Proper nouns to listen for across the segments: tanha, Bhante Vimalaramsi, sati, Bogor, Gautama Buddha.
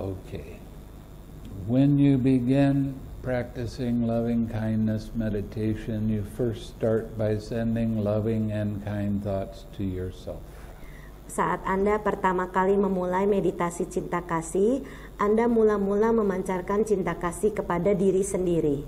Okay. When you begin practicing loving kindness meditation, you first start by sending loving and kind thoughts to yourself. Saat Anda pertama kali memulai meditasi cinta kasih, Anda mula-mula memancarkan cinta kasih kepada diri sendiri.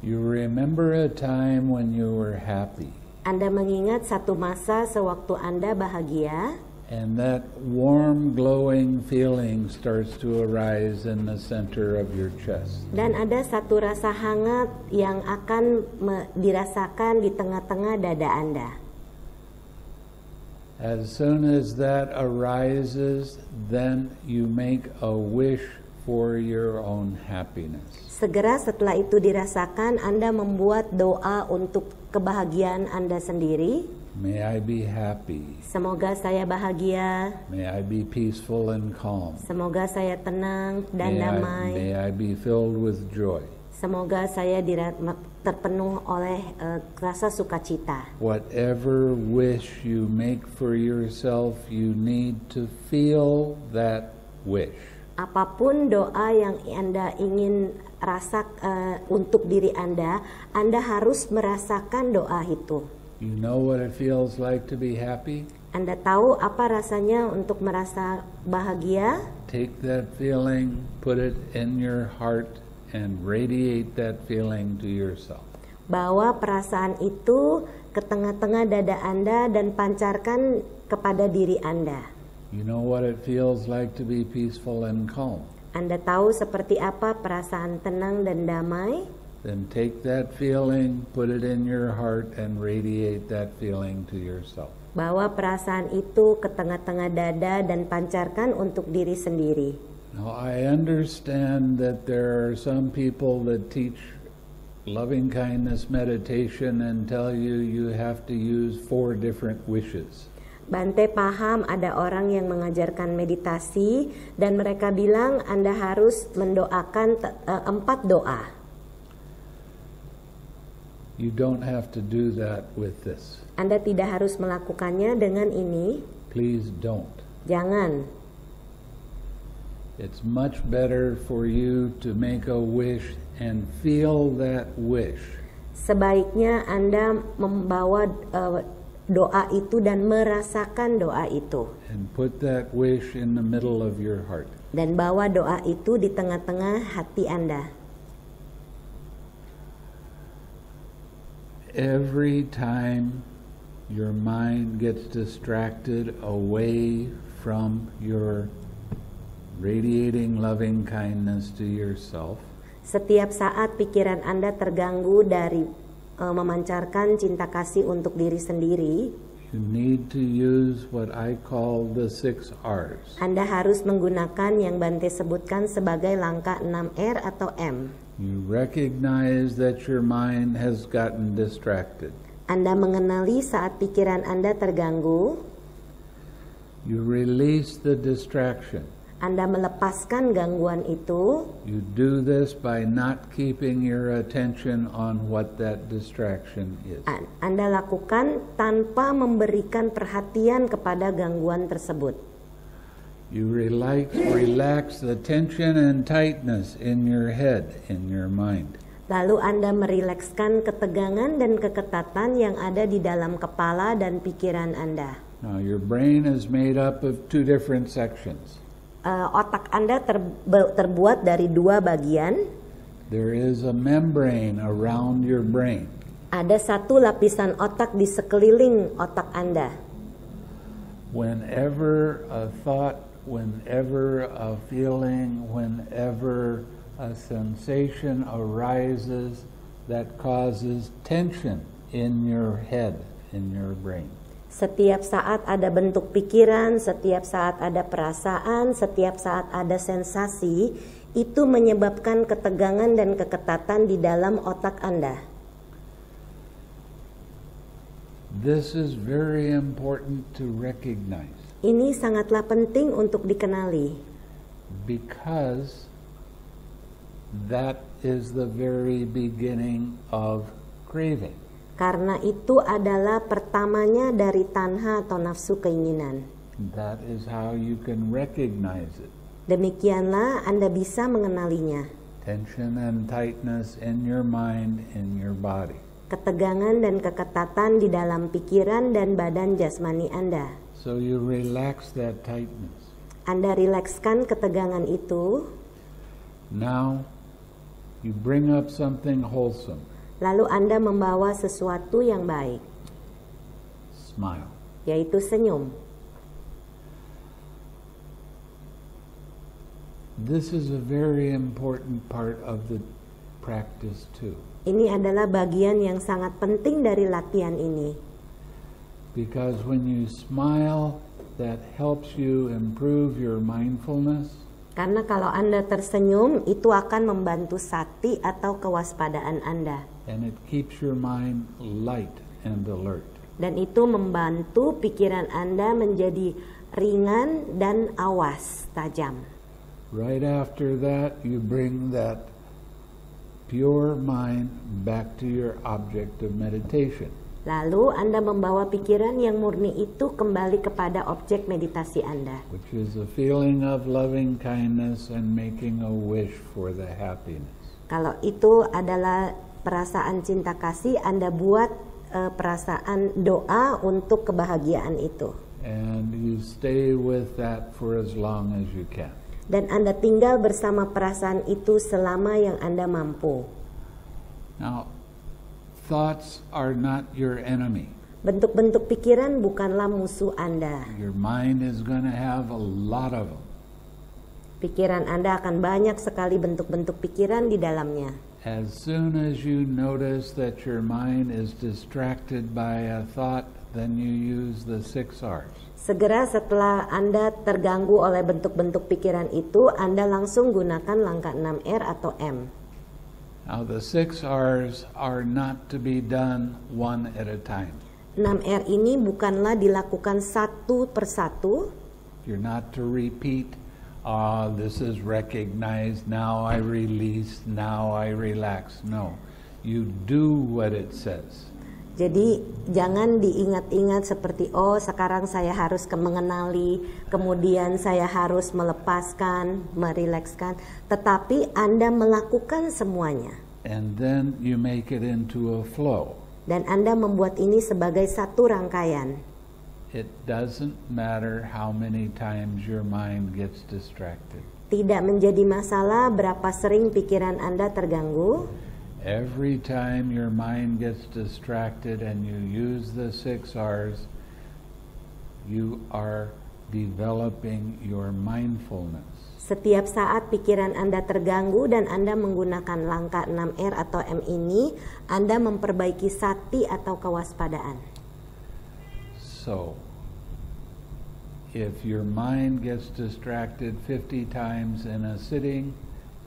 You remember a time when you were happy. Anda mengingat satu masa sewaktu Anda bahagia. And that warm, glowing feeling starts to arise in the center of your chest. Dan ada satu rasa hangat yang akan dirasakan di tengah-tengah dada Anda. As soon as that arises, then you make a wish for your own happiness. Segera setelah itu dirasakan, Anda membuat doa untuk kebahagiaan Anda sendiri. May I be happy. Semoga saya bahagia. May I be peaceful and calm. Semoga saya tenang dan damai. May I be filled with joy. Semoga saya terpenuh oleh rasa sukacita. Whatever wish you make for yourself, you need to feel that wish. Apapun doa yang Anda ingin untuk diri Anda harus merasakan doa itu. You know what it feels like to be happy? Anda tahu apa rasanya untuk merasa bahagia? Take that feeling, put it in your heart, and radiate that feeling to yourself. Bawa perasaan itu ke tengah-tengah dada Anda dan pancarkan kepada diri Anda. You know what it feels like to be peaceful and calm. Anda tahu seperti apa perasaan tenang dan damai? Then take that feeling, put it in your heart, and radiate that feeling to yourself. Bawa perasaan itu ke tengah-tengah dada dan pancarkan untuk diri sendiri. Now, I understand that there are some people that teach loving kindness meditation and tell you you have to use 4 different wishes. Bhante paham ada orang yang mengajarkan meditasi dan mereka bilang Anda harus mendoakan 4 doa. You don't have to do that with this. Anda tidak harus melakukannya dengan ini. Please don't. Jangan. It's much better for you to make a wish and feel that wish. Sebaiknya Anda membawa doa itu dan merasakan doa itu. And put that wish in the middle of your heart. Dan bawa doa itu di tengah-tengah hati Anda. Every time your mind gets distracted away from your radiating loving kindness to yourself. Setiap saat pikiran Anda terganggu dari memancarkan cinta kasih untuk diri sendiri. You need to use what I call the 6 R's. Anda harus menggunakan yang Bhante sebutkan sebagai langkah 6 R atau M. You recognize that your mind has gotten distracted. Anda mengenali saat pikiran Anda terganggu. You release the distraction. Anda melepaskan gangguan itu. You do this by not keeping your attention on what that distraction is. Anda lakukan tanpa memberikan perhatian kepada gangguan tersebut. You relax the tension and tightness in your head, in your mind. Lalu Anda merilekskan ketegangan dan keketatan yang ada di dalam kepala dan pikiran Anda. Now your brain is made up of 2 different sections. Otak Anda terbuat dari 2 bagian. There is a membrane around your brain. Ada satu lapisan otak di sekeliling otak Anda. Whenever a thought, whenever a feeling, whenever a sensation arises that causes tension in your head, in your brain. Setiap saat ada bentuk pikiran, setiap saat ada perasaan, setiap saat ada sensasi, itu menyebabkan ketegangan dan keketatan di dalam otak Anda. This is very important to recognize. Ini sangatlah penting untuk dikenali. Because that is the very beginning of craving. Karena itu adalah pertamanya dari tanha atau nafsu keinginan. That is how you can recognize it. Demikianlah Anda bisa mengenalinya. Tension and tightness in your mind, in your body. Ketegangan dan keketatan di dalam pikiran dan badan jasmani Anda. So you relax that tightness. Anda rilekskan ketegangan itu. Now you bring up something wholesome. Lalu Anda membawa sesuatu yang baik. Smile. Yaitu senyum. This is a very important part of the practice too. Ini adalah bagian yang sangat penting dari latihan ini. Because when you smile, that helps you improve your mindfulness. Karena kalau Anda tersenyum, itu akan membantu sati atau kewaspadaan Anda. And it keeps your mind light and alert. Dan itu membantu pikiran Anda menjadi ringan dan awas, tajam. Right after that, you bring that pure mind back to your object of meditation. Lalu Anda membawa pikiran yang murni itu kembali kepada objek meditasi Anda. Which is a feeling of loving kindness and making a wish for the happiness. Kalau itu adalah perasaan cinta kasih, Anda buat perasaan doa untuk kebahagiaan itu. And you stay with that for as long as you can. Dan Anda tinggal bersama perasaan itu selama yang Anda mampu. Now, thoughts are not your enemy. Bentuk-bentuk pikiran bukanlah musuh Anda. Your mind is going to have a lot of them. Pikiran Anda akan banyak sekali bentuk-bentuk pikiran di dalamnya. As soon as you notice that your mind is distracted by a thought, then you use the 6 R's. Segera setelah Anda terganggu oleh bentuk-bentuk pikiran itu, Anda langsung gunakan langkah 6 R atau M. Now the 6 R's are not to be done one at a time. 6 R ini bukanlah dilakukan satu persatu. You're not to repeat, this is recognized, now I release, now I relax. No, you do what it says. Jadi jangan diingat-ingat seperti, oh sekarang saya harus mengenali, kemudian saya harus melepaskan, merilekskan. Tetapi Anda melakukan semuanya. And then you make it into a flow. Dan Anda membuat ini sebagai satu rangkaian. It doesn't matter how many times your mind gets distracted. Tidak menjadi masalah berapa sering pikiran Anda terganggu. Every time your mind gets distracted and you use the 6 R's, you are developing your mindfulness. Setiap saat pikiran Anda terganggu dan Anda menggunakan langkah 6 R atau M ini, Anda memperbaiki sati atau kewaspadaan. So, if your mind gets distracted 50 times in a sitting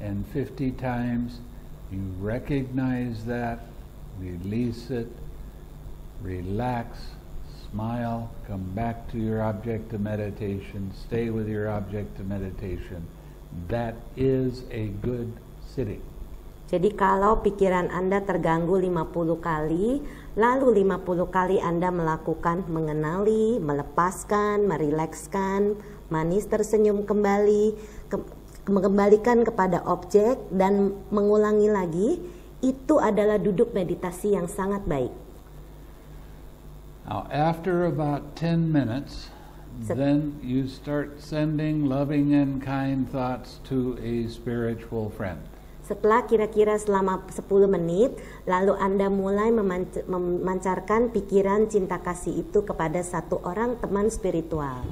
and 50 times, you recognize that, release it, relax, smile, come back to your object of meditation, stay with your object of meditation. That is a good sitting. Jadi kalau pikiran Anda terganggu 50 kali, lalu 50 kali Anda melakukan mengenali, melepaskan, merilekskan, manis tersenyum kembali, mengembalikan kepada objek dan mengulangi lagi, itu adalah duduk meditasi yang sangat baik. Now, after about 10 minutes, then you start sending loving and kind thoughts to a spiritual friend. Setelah kira-kira selama 10 menit, lalu Anda mulai memancarkan pikiran cinta kasih itu kepada satu orang teman spiritual.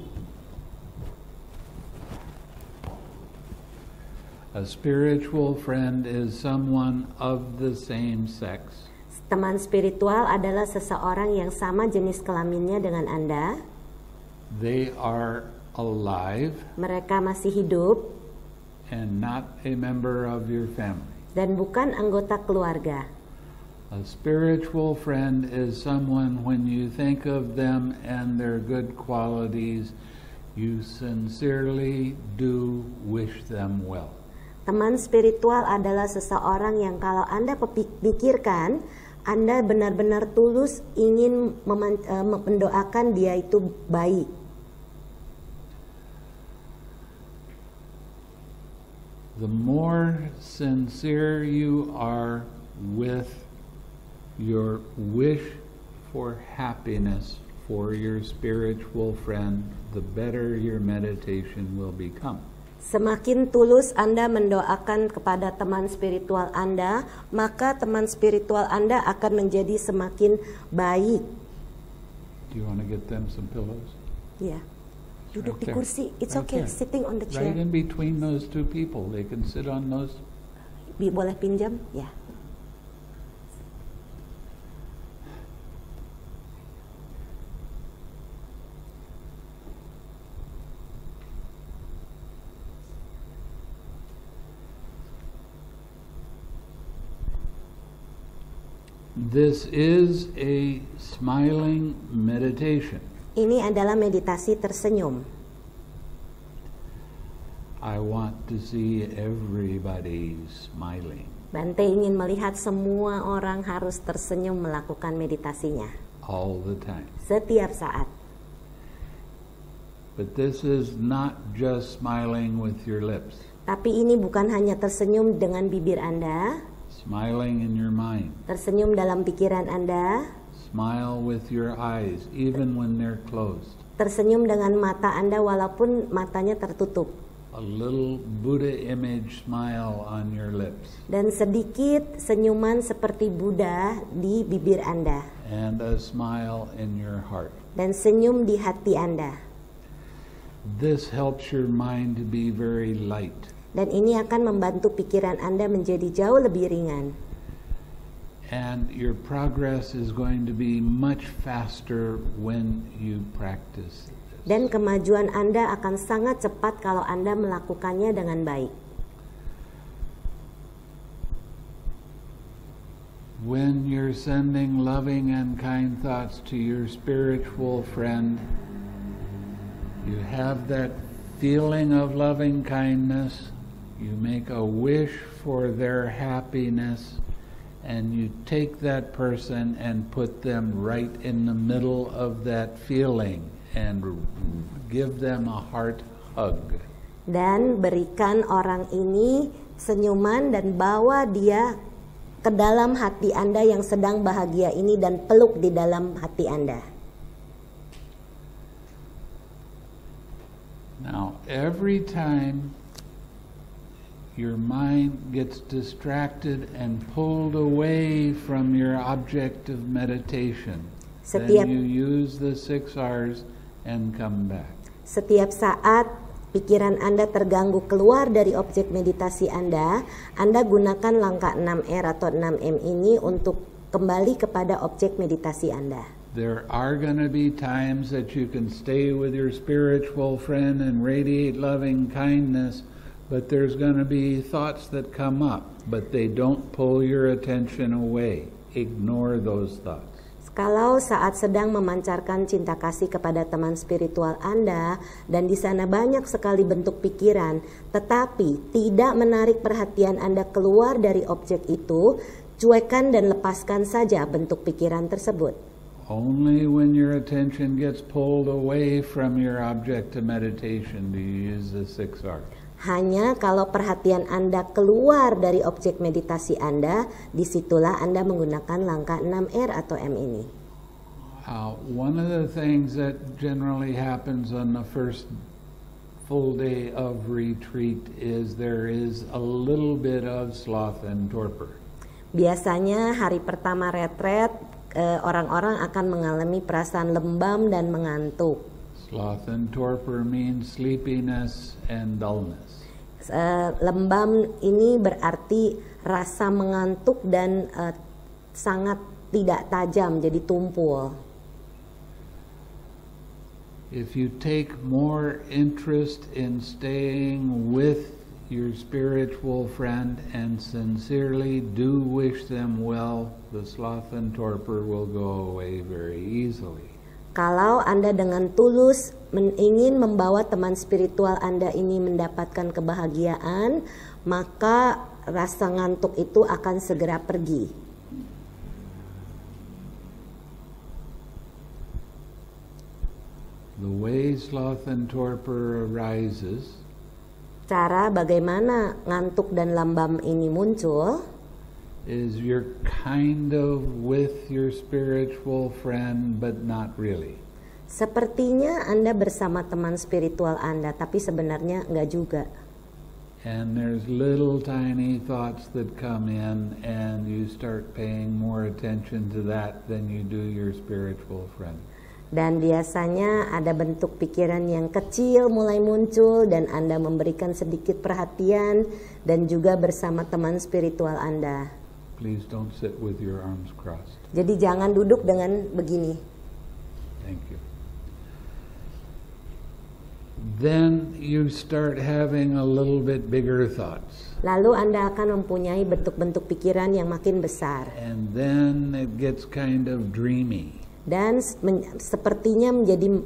A spiritual friend is someone of the same sex. Teman spiritual adalah seseorang yang sama jenis kelaminnya dengan Anda. They are alive. Mereka masih hidup. And not a member of your family. Dan bukan anggota keluarga. A spiritual friend is someone when you think of them and their good qualities, you sincerely do wish them well. Teman spiritual adalah seseorang yang kalau Anda pikirkan, Anda benar-benar tulus ingin mendoakan dia itu baik. the more sincere you are with your wish for happiness for your spiritual friend, the better your meditation will become. Semakin tulus Anda mendoakan kepada teman spiritual Anda, maka teman spiritual Anda akan menjadi semakin baik. Do you want to get them some pillows? Yeah. Duduk di kursi. It's okay. Sitting on the chair. Right in between those two people, they can sit on those. Boleh pinjam? Ya. Yeah. This is a smiling meditation. Ini adalah meditasi tersenyum. I want to see everybody smiling. Bhante ingin melihat semua orang harus tersenyum melakukan meditasinya. All the time. Setiap saat. But this is not just smiling with your lips. Tapi ini bukan hanya tersenyum dengan bibir Anda. Smiling in your mind. Tersenyum dalam pikiran Anda. Smile with your eyes, even when they're closed. Tersenyum dengan mata Anda walaupun matanya tertutup. A little Buddha image smile on your lips. Dan sedikit senyuman seperti Buddha di bibir Anda. And a smile in your heart. Dan senyum di hati Anda. This helps your mind to be very light. Dan ini akan membantu pikiran Anda menjadi jauh lebih ringan. And your progress is going to be much faster when you practice. Dan kemajuan Anda akan sangat cepat kalau Anda melakukannya dengan baik. When you're sending loving and kind thoughts to your spiritual friend, you have that feeling of loving kindness. You make a wish for their happiness, and you take that person and put them right in the middle of that feeling and give them a heart hug. Dan berikan orang ini senyuman dan bawa dia ke dalam hati Anda yang sedang bahagia ini dan peluk di dalam hati Anda. Now, every time your mind gets distracted and pulled away from your object of meditation, then you use the 6 R's and come back. Setiap saat pikiran Anda terganggu keluar dari objek meditasi Anda gunakan langkah 6R atau 6M ini untuk kembali kepada objek meditasi Anda. There are going to be times that you can stay with your spiritual friend and radiate loving kindness. But there's going to be thoughts that come up, but they don't pull your attention away. Ignore those thoughts. Kalau saat sedang memancarkan cinta kasih kepada teman spiritual Anda, dan di sana banyak sekali bentuk pikiran, tetapi tidak menarik perhatian Anda keluar dari objek itu, cuekan dan lepaskan saja bentuk pikiran tersebut. Only when your attention gets pulled away from your object of meditation do you use the 6 R's. Hanya kalau perhatian Anda keluar dari objek meditasi Anda, disitulah Anda menggunakan langkah 6R atau M ini. One of the things that generally happens on the first full day of retreat is there is a little bit of sloth and torpor. Biasanya hari pertama retret, orang-orang akan mengalami perasaan lembam dan mengantuk. Sloth and torpor means sleepiness and dullness. Lembam ini berarti rasa mengantuk dan sangat tidak tajam, jadi tumpul. If you take more interest in staying with your spiritual friend and sincerely do wish them well, the sloth and torpor will go away very easily. Kalau Anda dengan tulus ingin membawa teman spiritual Anda ini mendapatkan kebahagiaan, maka rasa ngantuk itu akan segera pergi. The way sloth and torpor arises cara bagaimana ngantuk dan lambam ini muncul is you're kind of with your spiritual friend but not really. Sepertinya Anda bersama teman spiritual Anda, tapi sebenarnya enggak juga. And there's little tiny thoughts that come in, and you start paying more attention to that than you do your spiritual friend. Dan biasanya ada bentuk pikiran yang kecil mulai muncul, dan Anda memberikan sedikit perhatian dan juga bersama teman spiritual Anda. Please don't sit with your arms crossed. Jadi jangan duduk dengan begini. Thank you. Then you start having a little bit bigger thoughts. Lalu Anda akan mempunyai bentuk-bentuk pikiran yang makin besar. And then it gets kind of dreamy. Dan sepertinya menjadi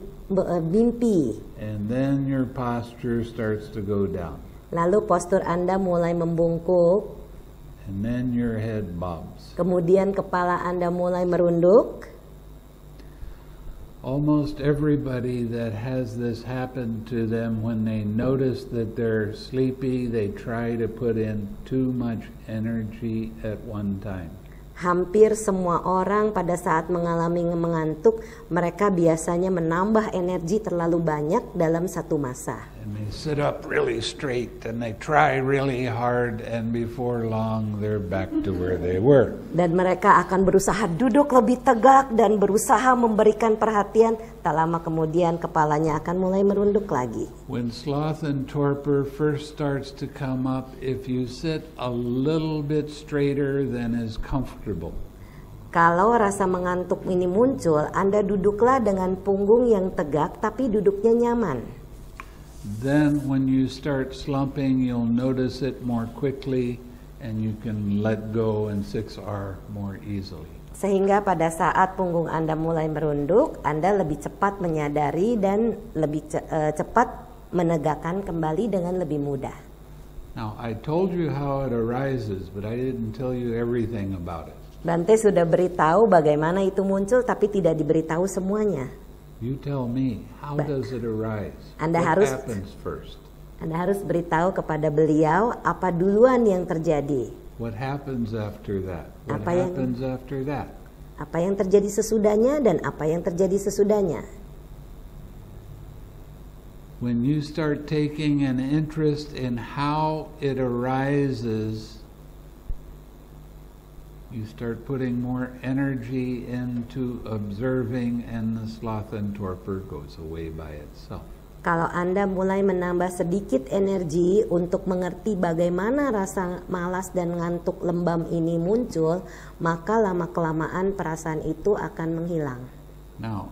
mimpi. And then your posture starts to go down. Lalu postur Anda mulai membungkuk. And then your head bobs. Kemudian kepala Anda mulai merunduk. Almost everybody that has this happen to them, when they notice that they're sleepy, they try to put in too much energy at one time. Hampir semua orang pada saat mengalami mengantuk, mereka biasanya menambah energi terlalu banyak dalam satu masa. And they sit up really straight and they try really hard, and before long they're back to where they were. Dan mereka akan berusaha duduk lebih tegak dan berusaha memberikan perhatian, tak lama kemudian kepalanya akan mulai merunduk lagi. When sloth and torpor first starts to come up, if you sit a little bit straighter than is comfortable. Kalau rasa mengantuk ini muncul, Anda duduklah dengan punggung yang tegak tapi duduknya nyaman. Then when you start slumping, you'll notice it more quickly and you can let go in 6R more easily. Sehingga pada saat punggung Anda mulai merunduk, Anda lebih cepat menyadari dan lebih cepat menegakkan kembali dengan lebih mudah. Now, I told you how it arises, but I didn't tell you everything about it. Bhante sudah beritahu bagaimana itu muncul, tapi tidak diberitahu semuanya. You tell me, how does it arise? What happens first? Anda harus beritahu kepada beliau apa duluan yang terjadi. What happens after that? What happens after that? Apa yang terjadi sesudahnya dan apa yang terjadi sesudahnya? When you start taking an interest in how it arises, you start putting more energy into observing, and the sloth and torpor goes away by itself. Kalau Anda mulai menambah sedikit energi untuk mengerti bagaimana rasa malas dan ngantuk lembam ini muncul, maka lama-kelamaan perasaan itu akan menghilang. Now,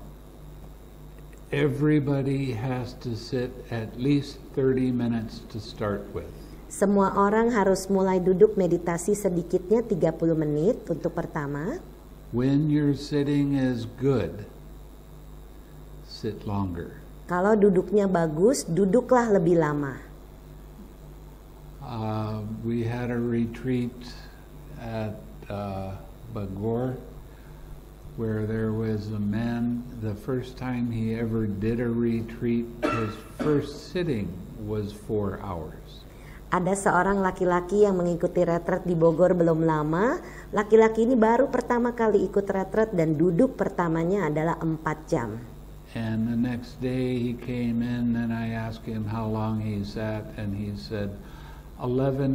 everybody has to sit at least 30 minutes to start with. Semua orang harus mulai duduk meditasi sedikitnya 30 menit untuk pertama. When your sitting is good, sit longer. Kalau duduknya bagus, duduklah lebih lama. We had a retreat at Bogor, where there was a man. The first time he ever did a retreat, his first sitting was 4 hours. Ada seorang laki-laki yang mengikuti retret di Bogor belum lama. Laki-laki ini baru pertama kali ikut retret dan duduk pertamanya adalah 4 jam. And the next day he came in and I asked him how long he sat and he said 11.5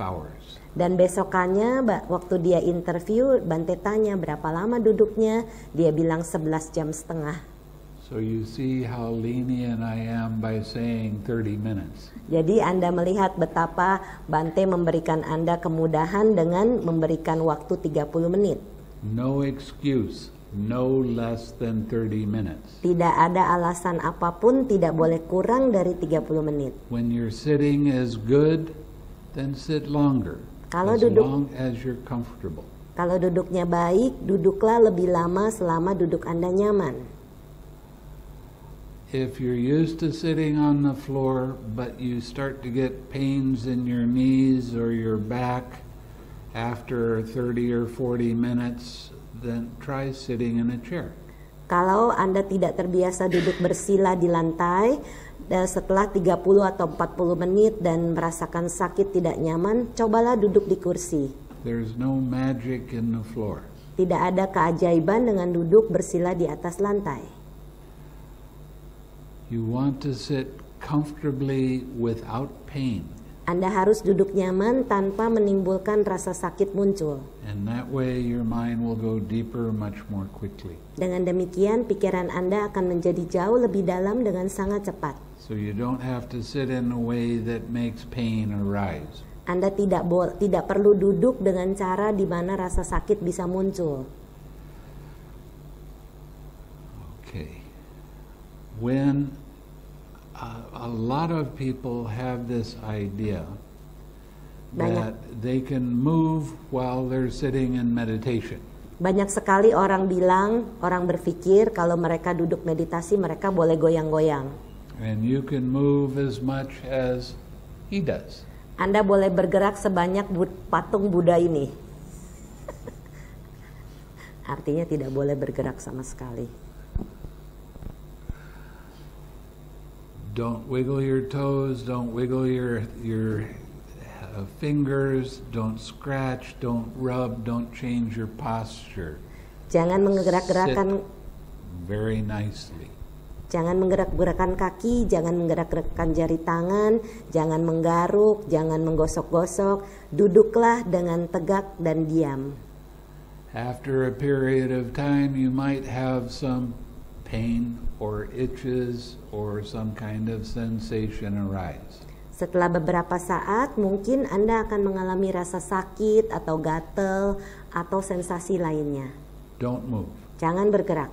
hours. Dan besokannya waktu dia interview, Bhante tanya berapa lama duduknya, dia bilang 11.5 jam. So you see how lenient I am by saying 30 minutes. Jadi Anda melihat betapa Bhante memberikan Anda kemudahan dengan memberikan waktu 30 menit. No excuse, no less than 30 minutes. Tidak ada alasan apapun, tidak boleh kurang dari 30 menit. When your sitting is good, then sit longer. Kalau duduk, as long as you're comfortable. Kalau duduknya baik, duduklah lebih lama selama duduk Anda nyaman. If you're used to sitting on the floor, but you start to get pains in your knees or your back after 30 or 40 minutes, then try sitting in a chair. Kalau Anda tidak terbiasa duduk bersila di lantai setelah 30 atau 40 menit dan merasakan sakit tidak nyaman, cobalah duduk di kursi. There's no magic in the floor. Tidak ada keajaiban dengan duduk bersila di atas lantai. You want to sit comfortably without pain. Anda harus duduk nyaman tanpa menimbulkan rasa sakit muncul. And that way your mind will go deeper much more quickly. Dengan demikian pikiran Anda akan menjadi jauh lebih dalam dengan sangat cepat. So you don't have to sit in a way that makes pain arise. Anda tidak perlu duduk dengan cara di mana rasa sakit bisa muncul. Okay. When a lot of people have this idea that they can move while they're sitting in meditation. Banyak sekali orang bilang, orang berpikir kalau mereka duduk meditasi mereka boleh goyang-goyang. And you can move as much as he does. Anda boleh bergerak sebanyak patung Buddha ini. Artinya tidak boleh bergerak sama sekali. Don't wiggle your toes, don't wiggle your fingers, don't scratch, don't rub, don't change your posture. Jangan menggerak-gerakan very nicely. Jangan menggerak-gerakan kaki, jangan menggerak-gerakan jari tangan, jangan menggaruk, jangan menggosok-gosok, duduklah dengan tegak dan diam. After a period of time you might have some pain or itches or some kind of sensation arise. Setelah beberapa saat mungkin Anda akan mengalami rasa sakit atau gatel atau sensasi lainnya. Don't move. Jangan bergerak.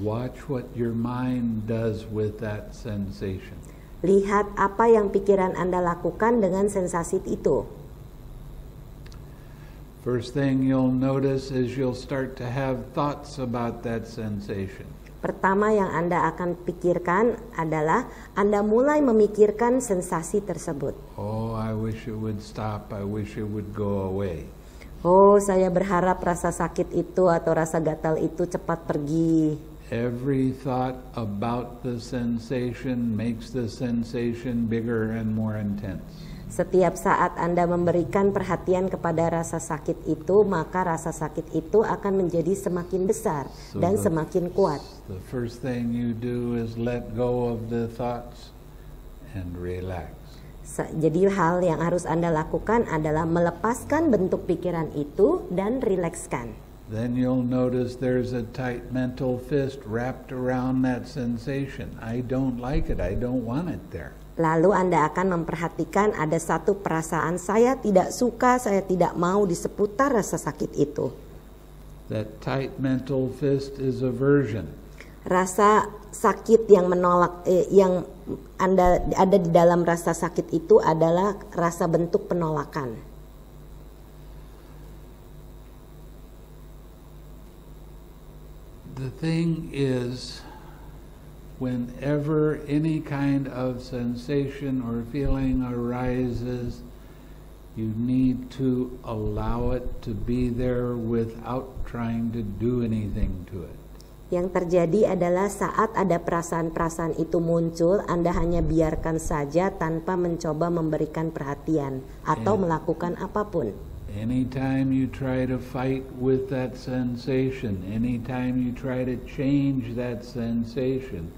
Watch what your mind does with that sensation. Lihat apa yang pikiran Anda lakukan dengan sensasi itu. First thing you'll notice is you'll start to have thoughts about that sensation. Pertama yang Anda akan pikirkan adalah Anda mulai memikirkan sensasi tersebut. Oh, I wish it would stop. I wish it would go away. Oh, saya berharap rasa sakit itu atau rasa gatal itu cepat pergi. Every thought about the sensation makes the sensation bigger and more intense. Setiap saat Anda memberikan perhatian kepada rasa sakit itu, maka rasa sakit itu akan menjadi semakin besar dan semakin kuat. The first thing you do is let go of the thoughts and relax. Jadi hal yang harus Anda lakukan adalah melepaskan bentuk pikiran itu dan rilekskan. Then you'll notice there's a tight mental fist wrapped around that sensation. I don't like it. I don't want it there. Lalu Anda akan memperhatikan ada satu perasaan saya tidak suka, saya tidak mau di seputar rasa sakit itu. That tight mental fist is aversion. Rasa sakit yang menolak, yang Anda ada di dalam rasa sakit itu adalah rasa bentuk penolakan. The thing is, whenever any kind of sensation or feeling arises, you need to allow it to be there without trying to do anything to it. Yang terjadi adalah saat ada perasaan-perasaan itu muncul, Anda hanya biarkan saja tanpa mencoba memberikan perhatian atau melakukan apapun. Anytime you try to fight with that sensation, anytime you try to change that sensation,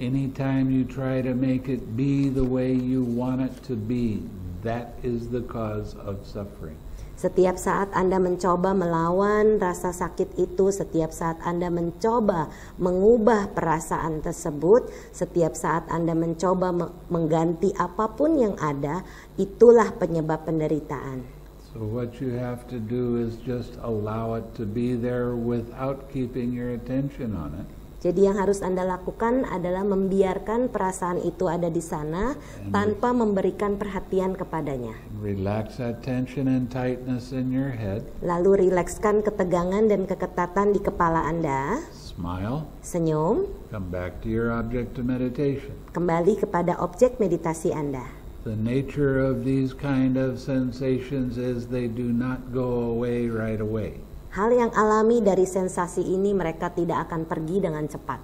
anytime you try to make it be the way you want it to be, that is the cause of suffering. Setiap saat Anda mencoba melawan rasa sakit itu, setiap saat Anda mencoba mengubah perasaan tersebut, setiap saat Anda mencoba mengganti apapun yang ada, itulah penyebab penderitaan. So what you have to do is just allow it to be there without keeping your attention on it. Jadi yang harus Anda lakukan adalah membiarkan perasaan itu ada di sana tanpa memberikan perhatian kepadanya. Relax that tension and tightness in your head. Lalu rilekskan ketegangan dan keketatan di kepala Anda. Smile. Senyum. Come back to your object of meditation. Kembali kepada objek meditasi Anda. The nature of these kind of sensations is they do not go away right away. Hal yang alami dari sensasi ini, mereka tidak akan pergi dengan cepat.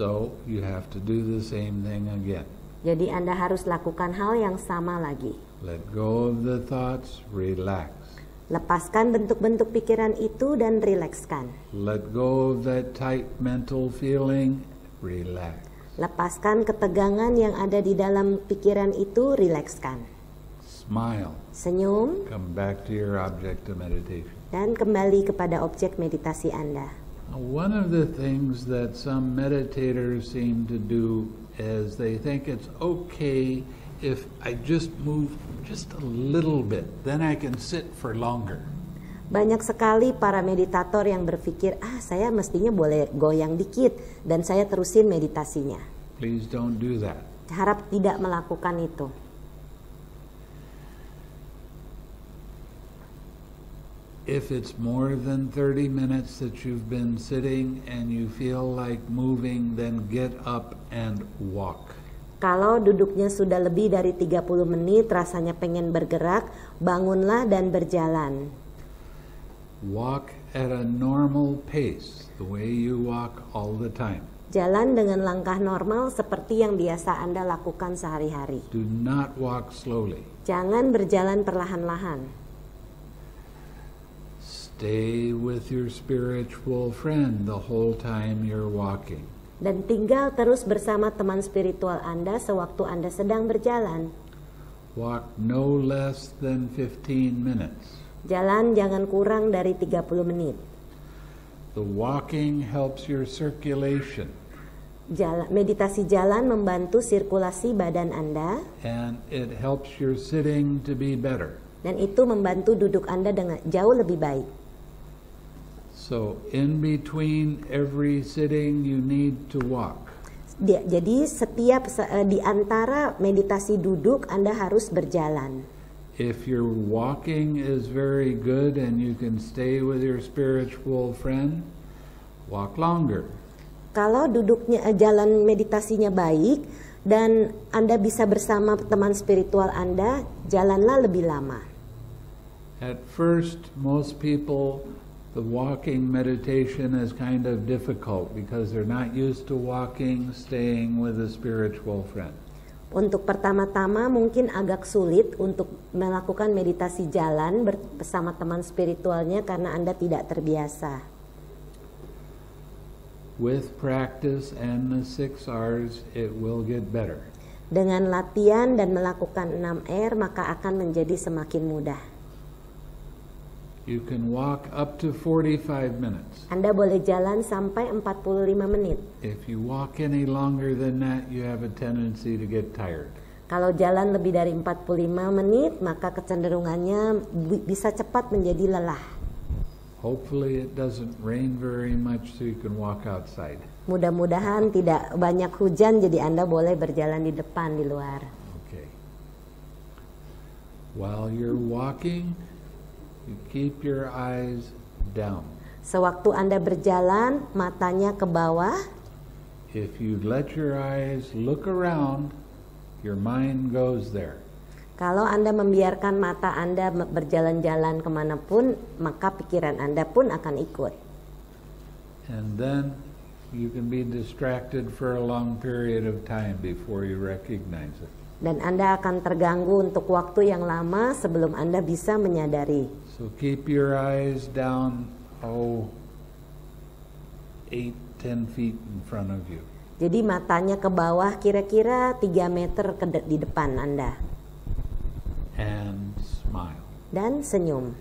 So you have to do the same thing again. Jadi Anda harus lakukan hal yang sama lagi. Let go of the thoughts, relax. Lepaskan bentuk-bentuk pikiran itu dan rilekskan. Let go of that tight mental feeling, relax. Lepaskan ketegangan yang ada di dalam pikiran itu, rilekskan. Smile. Senyum. Come back to your object of meditation. Dan kembali kepada objek meditasi Anda. One of the things that some meditators seem to do is they think it's okay if I just move just a little bit, then I can sit for longer. Banyak sekali para meditator yang berpikir, saya mestinya boleh goyang dikit dan saya terusin meditasinya. Please don't do that. Harap tidak melakukan itu. If it's more than 30 minutes that you've been sitting and you feel like moving, then get up and walk. Kalau duduknya sudah lebih dari 30 menit, rasanya pengen bergerak, bangunlah dan berjalan. Walk at a normal pace, the way you walk all the time. Jalan dengan langkah normal seperti yang biasa Anda lakukan sehari-hari. Do not walk slowly. Jangan berjalan perlahan-lahan. Stay with your spiritual friend the whole time you're walking. Dan tinggal terus bersama teman spiritual Anda sewaktu Anda sedang berjalan. Walk no less than 15 minutes. Jalan jangan kurang dari 30 menit. The walking helps your circulation. Meditasi jalan membantu sirkulasi badan Anda. And it helps your sitting to be better. Dan itu membantu duduk Anda dengan jauh lebih baik. So in between every sitting you need to walk. Jadi setiap di antara meditasi duduk Anda harus berjalan. If your walking is very good and you can stay with your spiritual friend, walk longer. Kalau duduknya jalan meditasinya baik dan Anda bisa bersama teman spiritual Anda, jalanlah lebih lama. At first most people, the walking meditation is kind of difficult because they're not used to walking, staying with a spiritual friend. Untuk pertama-tama mungkin agak sulit untuk melakukan meditasi jalan bersama teman spiritualnya karena Anda tidak terbiasa. With practice and the 6 R's, it will get better. Dengan latihan dan melakukan 6 R, maka akan menjadi semakin mudah. You can walk up to 45 minutes. Anda boleh jalan sampai 45 menit. If you walk any longer than that, you have a tendency to get tired. Kalau jalan lebih dari 45 menit, maka kecenderungannya bisa cepat menjadi lelah. Hopefully it doesn't rain very much so you can walk outside. Mudah-mudahan tidak banyak hujan, jadi Anda boleh berjalan di depan, di luar. Okay. While you're walking, you keep your eyes down. Sewaktu Anda berjalan, matanya ke bawah. If you let your eyes look around, your mind goes there. Kalau Anda membiarkan mata Anda berjalan-jalan kemanapun, maka pikiran Anda pun akan ikut. And then you can be distracted for a long period of time before you recognize it. Dan Anda akan terganggu untuk waktu yang lama sebelum Anda bisa menyadari. So keep your eyes down, 8-10 feet in front of you. Jadi matanya ke bawah kira-kira 3 meter di depan Anda. And smile. Dan senyum.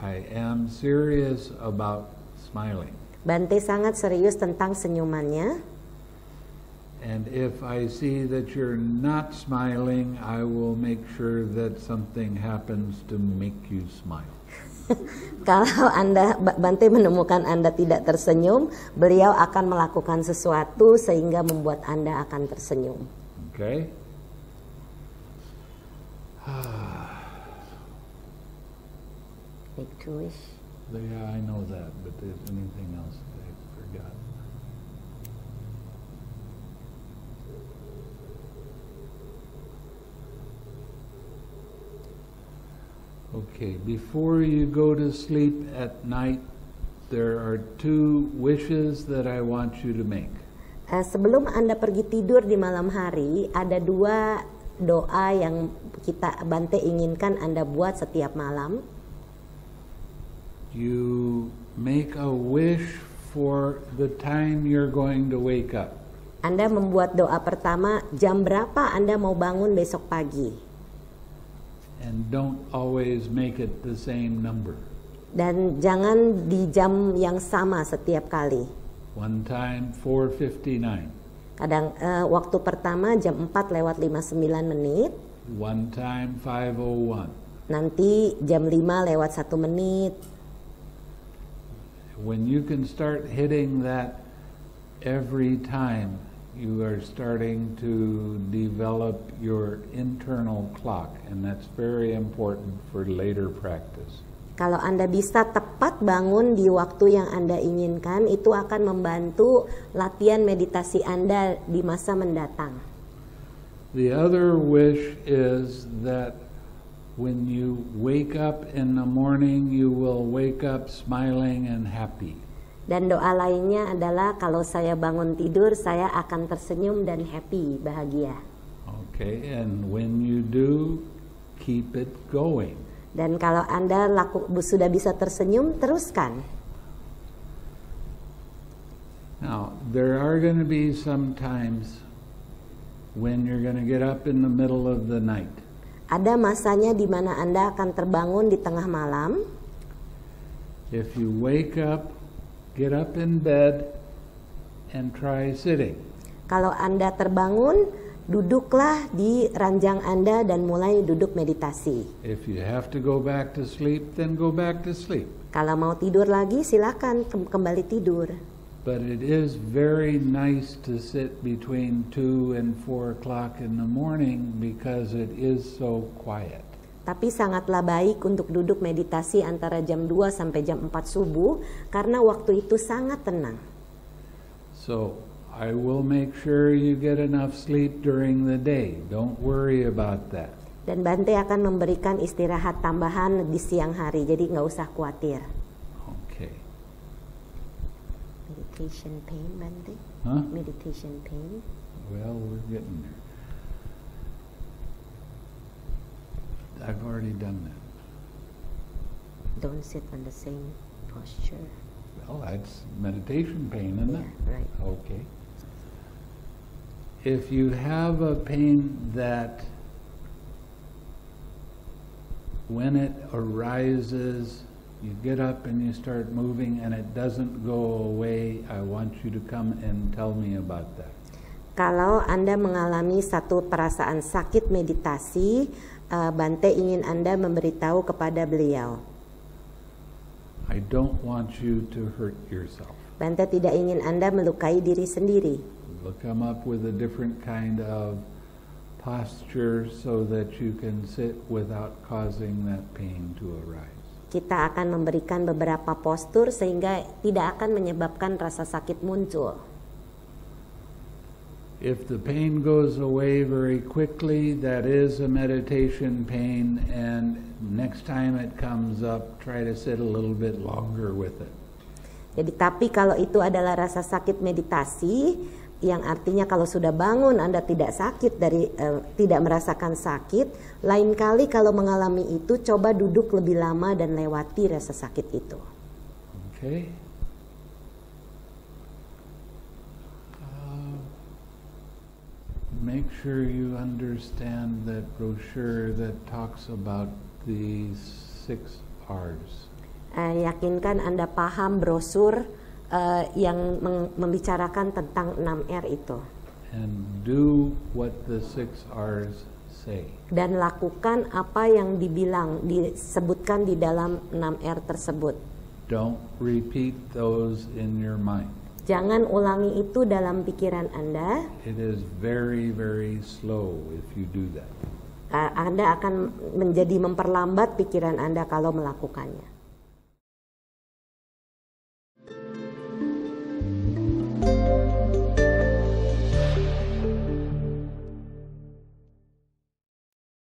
I am serious about smiling. Bhante sangat serius tentang senyumannya. And if I see that you're not smiling, I will make sure that something happens to make you smile. Kalau Bhante menemukan Anda tidak tersenyum, beliau akan melakukan sesuatu sehingga membuat Anda akan tersenyum. Okay. Make a wish. Yeah, I know that, but there's anything else that I forgot. Okay, before you go to sleep at night, there are 2 wishes that I want you to make. Sebelum Anda pergi tidur di malam hari, ada dua doa yang kita Bhante inginkan Anda buat setiap malam. You make a wish for the time you're going to wake up. Anda membuat doa pertama, jam berapa Anda mau bangun besok pagi? And don't always make it the same number. Dan jangan di jam yang sama setiap kali. One time 4:59. Kadang waktu pertama jam 4:59. One time 5:01. Nanti jam 5:01. When you can start hitting that every time, you are starting to develop your internal clock, and that's very important for later practice. Kalau Anda bisa tepat bangun di waktu yang Anda inginkan, itu akan membantu latihan meditasi Anda di masa mendatang. The other wish is that when you wake up in the morning, you will wake up smiling and happy. Dan doa lainnya adalah kalau saya bangun tidur, saya akan tersenyum dan happy, bahagia. Okay, and when you do, keep it going. Dan kalau Anda sudah bisa tersenyum, teruskan. Now, there are going to be some times when you're going to get up in the middle of the night. Ada masanya di mana Anda akan terbangun di tengah malam. If you wake up, get up in bed and try sitting. Kalau Anda terbangun, duduklah di ranjang Anda dan mulai duduk meditasi. If you have to go back to sleep, then go back to sleep. Kalau mau tidur lagi, silakan kembali tidur. But it is very nice to sit between 2 and 4 o'clock in the morning because it is so quiet. Tapi sangatlah baik untuk duduk meditasi antara jam 2 sampai jam 4 subuh karena waktu itu sangat tenang. So I will make sure you get enough sleep during the day. Don't worry about that. Dan Bhante akan memberikan istirahat tambahan di siang hari, jadi nggak usah khawatir. Okay. Meditation pain, Bhante? Huh? Meditation pain? Well, we're getting there. I've already done that. Don't sit on the same posture. Well, that's meditation pain, isn't it? Yeah, right. Okay. If you have a pain that when it arises, you get up and you start moving and it doesn't go away, I want you to come and tell me about that. Kalau Anda mengalami satu perasaan sakit meditasi, Bhante ingin Anda memberitahu kepada beliau. I don't want you to hurt yourself. Bhante tidak ingin Anda melukai diri sendiri. Come up with a different kind of posture so that you can sit without causing that pain to arise. Kita akan memberikan beberapa postur sehingga tidak akan menyebabkan rasa sakit muncul. If the pain goes away very quickly, that is a meditation pain, and next time it comes up, try to sit a little bit longer with it. Jadi tapi kalau itu adalah rasa sakit meditasi, yang artinya kalau sudah bangun Anda tidak sakit tidak merasakan sakit, lain kali kalau mengalami itu coba duduk lebih lama dan lewati rasa sakit itu. Okay. Make sure you understand that brochure that talks about the 6 R's. Yakinkan Anda paham brosur yang membicarakan tentang 6R itu. And do what the 6 R's say. Dan lakukan apa yang disebutkan di dalam 6R tersebut. Don't repeat those in your mind. Jangan ulangi itu dalam pikiran Anda. It is very, very slow if you do that. Anda akan menjadi memperlambat pikiran Anda kalau melakukannya.